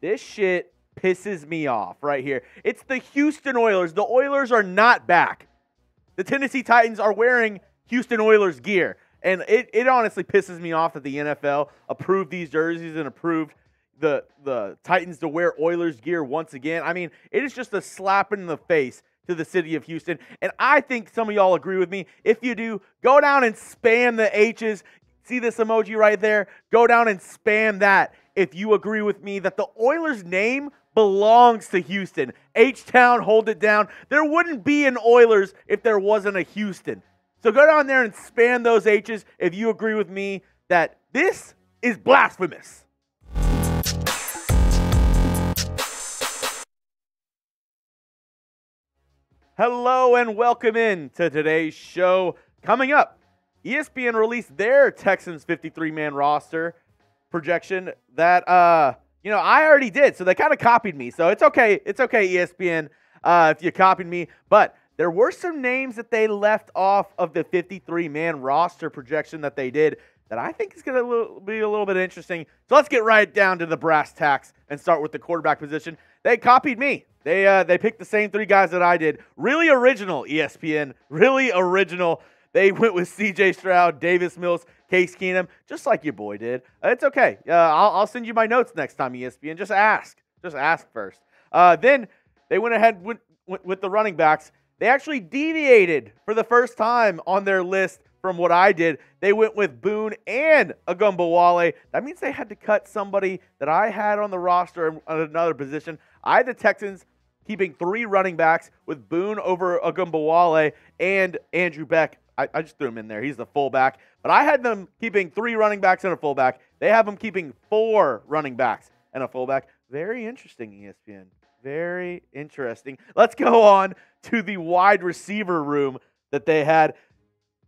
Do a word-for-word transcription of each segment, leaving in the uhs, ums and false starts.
This shit pisses me off right here. It's the Houston Oilers. The Oilers are not back. The Tennessee Titans are wearing Houston Oilers gear. And it, it honestly pisses me off that the N F L approved these jerseys and approved the, the Titans to wear Oilers gear once again. I mean, it is just a slap in the face to the city of Houston. And I think some of y'all agree with me. If you do, go down and spam the H's. See this emoji right there? Go down and spam that if you agree with me that the Oilers name belongs to Houston. H-Town, hold it down. There wouldn't be an Oilers if there wasn't a Houston. So go down there and spam those H's if you agree with me that this is blasphemous. Hello and welcome in to today's show. Coming up, E S P N released their Texans fifty-three man roster projection that, uh, you know, I already did. So they kind of copied me. So it's okay. It's okay, E S P N, uh, if you copied me. But there were some names that they left off of the fifty-three man roster projection that they did that I think is going to be a little bit interesting. So let's get right down to the brass tacks and start with the quarterback position. They copied me. They uh, they picked the same three guys that I did. Really original, E S P N. Really original. They went with C J. Stroud, Davis Mills, Case Keenum, just like your boy did. It's okay. Uh, I'll, I'll send you my notes next time, E S P N. Just ask. Just ask first. Uh, then they went ahead with, with, with the running backs. They actually deviated for the first time on their list from what I did. They went with Boone and Ogunbowale. That means they had to cut somebody that I had on the roster at another position. I had the Texans keeping three running backs with Boone over Ogunbowale and Andrew Beck. I, I just threw him in there. He's the fullback. But I had them keeping three running backs and a fullback. They have them keeping four running backs and a fullback. Very interesting, E S P N. Very interesting. Let's go on to the wide receiver room that they had.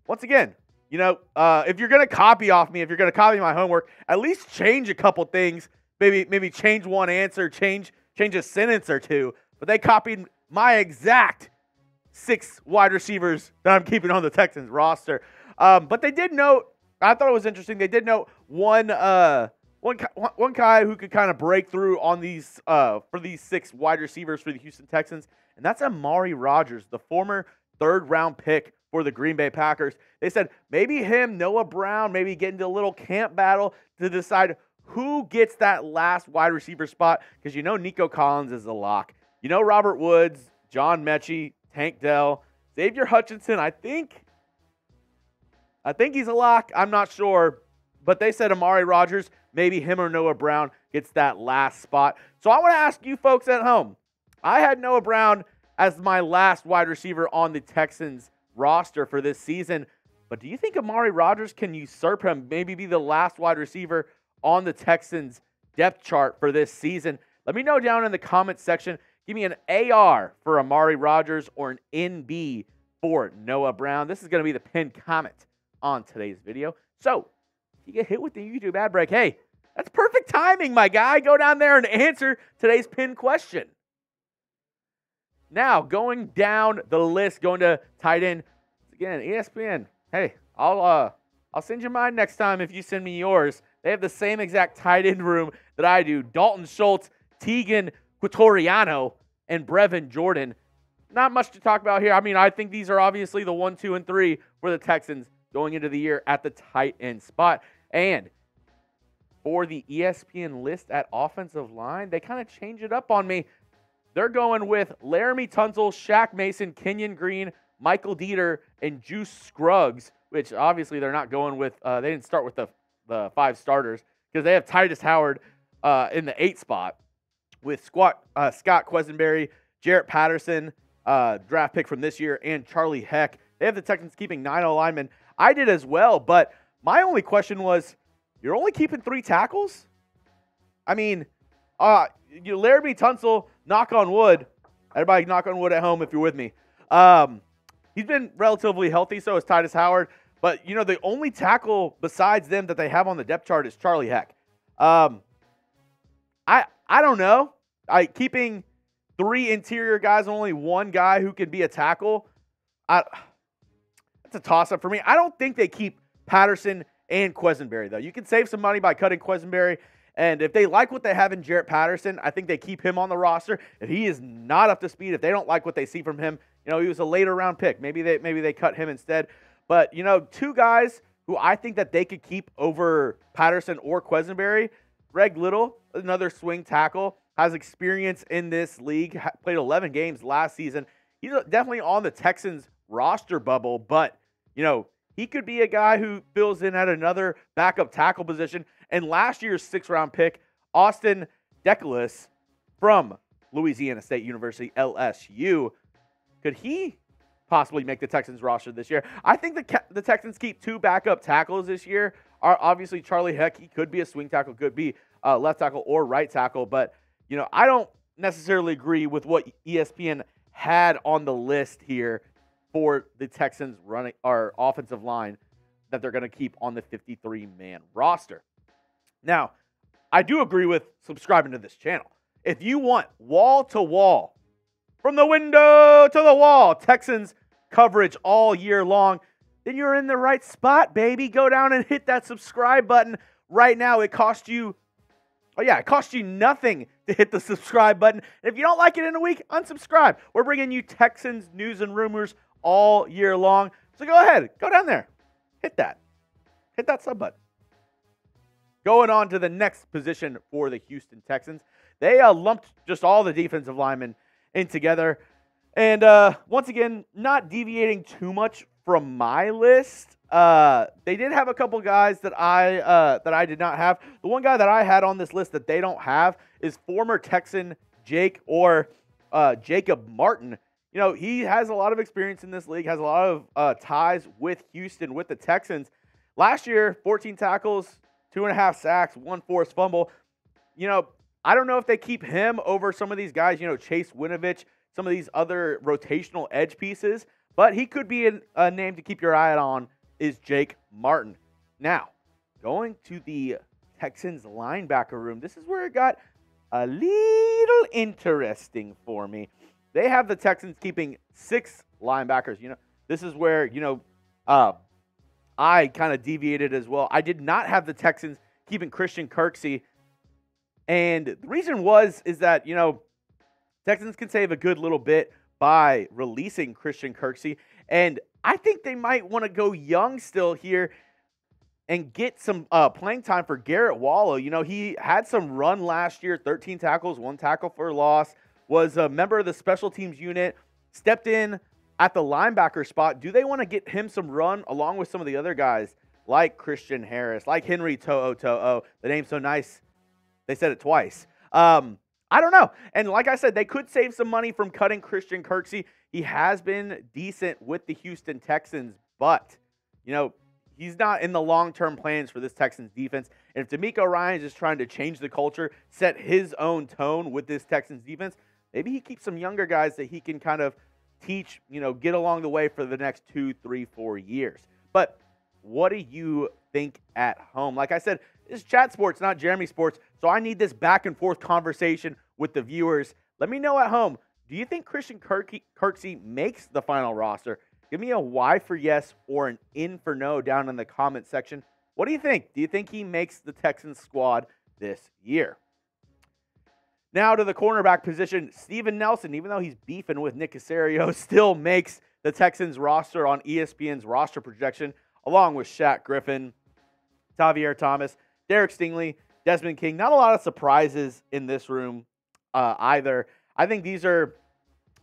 Once again, you know, uh, if you're going to copy off me, if you're going to copy my homework, at least change a couple things. Maybe maybe change one answer, change, change a sentence or two. But they copied my exact six wide receivers that I'm keeping on the Texans roster. Um, but they did note, I thought it was interesting, they did note one uh, one, one guy who could kind of break through on these uh, for these six wide receivers for the Houston Texans, and that's Amari Rodgers, the former third round pick for the Green Bay Packers. They said maybe him, Noah Brown, maybe get into a little camp battle to decide who gets that last wide receiver spot, because you know Nico Collins is a lock. You know Robert Woods, John Metchie, Tank Dell, Xavier Hutchinson, I think I think he's a lock. I'm not sure. But they said Amari Rodgers, maybe him or Noah Brown gets that last spot. So I want to ask you folks at home. I had Noah Brown as my last wide receiver on the Texans roster for this season. But do you think Amari Rodgers can usurp him, maybe be the last wide receiver on the Texans depth chart for this season? Let me know down in the comments section. Give me an A R for Amari Rodgers or an N B for Noah Brown. This is going to be the pinned comment on today's video. So if you get hit with the YouTube ad break, hey, that's perfect timing, my guy. Go down there and answer today's pinned question. Now, going down the list, going to tight end. Again, E S P N, hey, I'll, uh, I'll send you mine next time if you send me yours. They have the same exact tight end room that I do. Dalton Schultz, Teagan Quitoriano, and Brevin Jordan. Not much to talk about here. I mean, I think these are obviously the one, two, and three for the Texans going into the year at the tight end spot. And for the E S P N list at offensive line, they kind of change it up on me. They're going with Laremy Tunsil, Shaq Mason, Kenyon Green, Michael Deiter, and Juice Scruggs, which obviously they're not going with. Uh, they didn't start with the, the five starters because they have Tytus Howard uh, in the eight spot, with Scott, uh, Scott Quessenberry, Jarrett Patterson, uh, draft pick from this year, and Charlie Heck. They have the Texans keeping nine linemen. I did as well, but my only question was, you're only keeping three tackles? I mean, uh, you Laremy Tunsil, knock on wood. Everybody knock on wood at home if you're with me. Um, he's been relatively healthy, so is Tytus Howard. But, you know, the only tackle besides them that they have on the depth chart is Charlie Heck. Um, I... I don't know. I keeping three interior guys and only one guy who can be a tackle. I, that's a toss-up for me. I don't think they keep Patterson and Quessenberry, though. You can save some money by cutting Quessenberry And if they like what they have in Jarrett Patterson, I think they keep him on the roster. If he is not up to speed, if they don't like what they see from him, you know, he was a later round pick. Maybe they maybe they cut him instead. But, you know, two guys who I think that they could keep over Patterson or Quessenberry, Greg Little, another swing tackle, has experience in this league, played eleven games last season. He's definitely on the Texans roster bubble, but, you know, he could be a guy who fills in at another backup tackle position. And last year's sixth-round pick, Austin Dekelis from Louisiana State University, L S U, could he possibly make the Texans roster this year? I think the, the Texans keep two backup tackles this year. Are obviously Charlie Heck, he could be a swing tackle, could be a left tackle or right tackle. But, you know, I don't necessarily agree with what E S P N had on the list here for the Texans running our offensive line that they're going to keep on the fifty-three man roster. Now, I do agree with subscribing to this channel. If you want wall-to-wall, from the window to the wall, Texans coverage all year long, then you're in the right spot, baby. Go down and hit that subscribe button right now. It costs you, oh yeah, it costs you nothing to hit the subscribe button. And if you don't like it in a week, unsubscribe. We're bringing you Texans news and rumors all year long. So go ahead, go down there, hit that, hit that sub button. Going on to the next position for the Houston Texans. They uh, lumped just all the defensive linemen in together. And uh, once again, not deviating too much from my list. Uh, they did have a couple guys that I uh, that I did not have. The one guy that I had on this list that they don't have is former Texan Jake or uh, Jacob Martin. You know, he has a lot of experience in this league, has a lot of uh, ties with Houston, with the Texans. Last year, fourteen tackles, Two and a half sacks, one forced fumble. You know, I don't know if they keep him over some of these guys, you know, Chase Winovich, some of these other rotational edge pieces, but he could be an, a name to keep your eye on is Jake Martin. Now, going to the Texans linebacker room, this is where it got a little interesting for me. They have the Texans keeping six linebackers. You know, this is where, you know, uh, I kind of deviated as well. I did not have the Texans keeping Christian Kirksey. And the reason was is that, you know, Texans can save a good little bit by releasing Christian Kirksey. And I think they might want to go young still here and get some uh, playing time for Garrett Wallow. You know, he had some run last year, thirteen tackles, one tackle for loss, was a member of the special teams unit, stepped in at the linebacker spot. Do they want to get him some run along with some of the other guys like Christian Harris, like Henry To'o To'o? The name's so nice, they said it twice. Um, I don't know. And like I said, they could save some money from cutting Christian Kirksey. He has been decent with the Houston Texans, but, you know, he's not in the long-term plans for this Texans defense. And if DeMeco Ryans is trying to change the culture, set his own tone with this Texans defense, maybe he keeps some younger guys that he can kind of teach, you know, get along the way for the next two, three, four years. But what do you think at home? Like I said, this is Chat Sports, not Jeremy Sports, so I need this back and forth conversation with the viewers. Let me know at home, do you think Christian Kirk- Kirksey makes the final roster? Give me a why for yes or an in for no down in the comment section. What do you think? Do you think he makes the Texans squad this year? Now to the cornerback position, Steven Nelson, even though he's beefing with Nick Caserio, still makes the Texans roster on E S P N's roster projection, along with Shaq Griffin, Tavier Thomas, Derek Stingley, Desmond King. Not a lot of surprises in this room uh, either. I think these are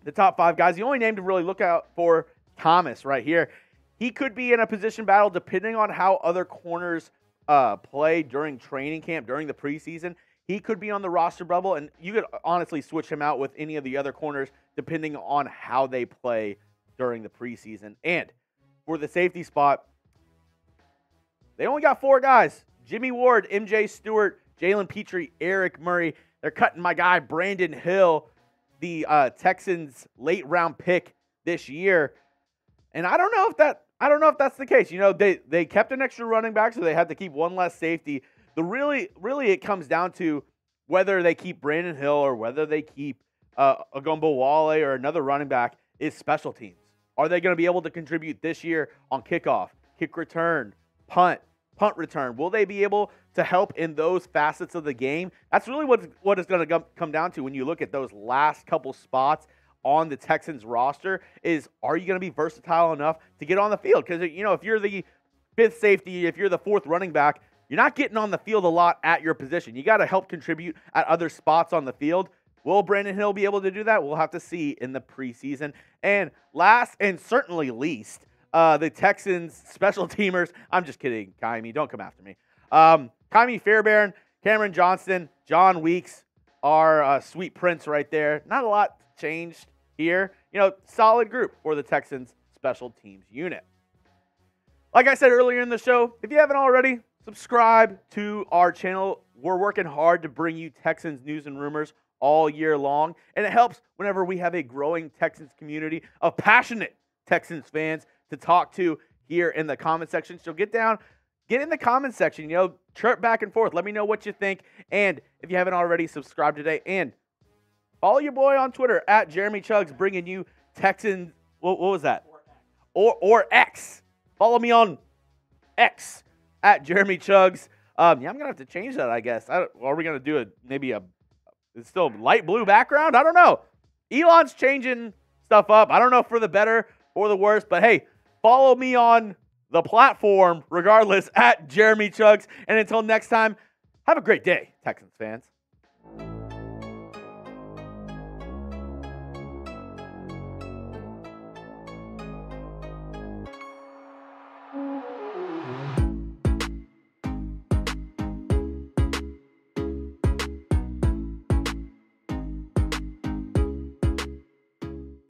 the top five guys. The only name to really look out for, Thomas right here. He could be in a position battle depending on how other corners uh, play during training camp, during the preseason. He could be on the roster bubble, and you could honestly switch him out with any of the other corners depending on how they play during the preseason. And for the safety spot, they only got four guys. Jimmy Ward, M J Stewart, Jalen Petrie, Eric Murray. They're cutting my guy Brandon Hill, the uh, Texans' late-round pick this year. And I don't know if that I don't know if that's the case. You know, they, they kept an extra running back, so they had to keep one less safety. The really, really, it comes down to whether they keep Brandon Hill or whether they keep uh, Ogunbowale or another running back is special teams. Are they going to be able to contribute this year on kickoff, kick return, punt, punt return? Will they be able to help in those facets of the game. That's really what, what it's going to come down to when you look at those last couple spots on the Texans roster is, are you going to be versatile enough to get on the field? Because, you know, if you're the fifth safety, if you're the fourth running back, you're not getting on the field a lot at your position. You got to help contribute at other spots on the field. Will Brandon Hill be able to do that? We'll have to see in the preseason. And last and certainly least, uh, the Texans special teamers. I'm just kidding, Kymie. Don't come after me. Um, Kymie Fairbairn, Cameron Johnston, John Weeks are uh, sweet prints right there. Not a lot changed here. You know, solid group for the Texans special teams unit. Like I said earlier in the show, if you haven't already, subscribe to our channel. We're working hard to bring you Texans news and rumors all year long, and it helps whenever we have a growing Texans community of passionate Texans fans to talk to here in the comment section. So get down, get in the comment section, you know, chirp back and forth. Let me know what you think, and if you haven't already, subscribe today, and follow your boy on Twitter, at Jeremy Chuggs, bringing you Texans, what, what was that? Or, or X. Follow me on X. At Jeremy Chuggs. Um, yeah, I'm going to have to change that, I guess. I don't, are we going to do a, maybe a it's still light blue background? I don't know. Elon's changing stuff up. I don't know for the better or the worse, but hey, follow me on the platform regardless, at Jeremy Chuggs. And until next time, have a great day, Texans fans.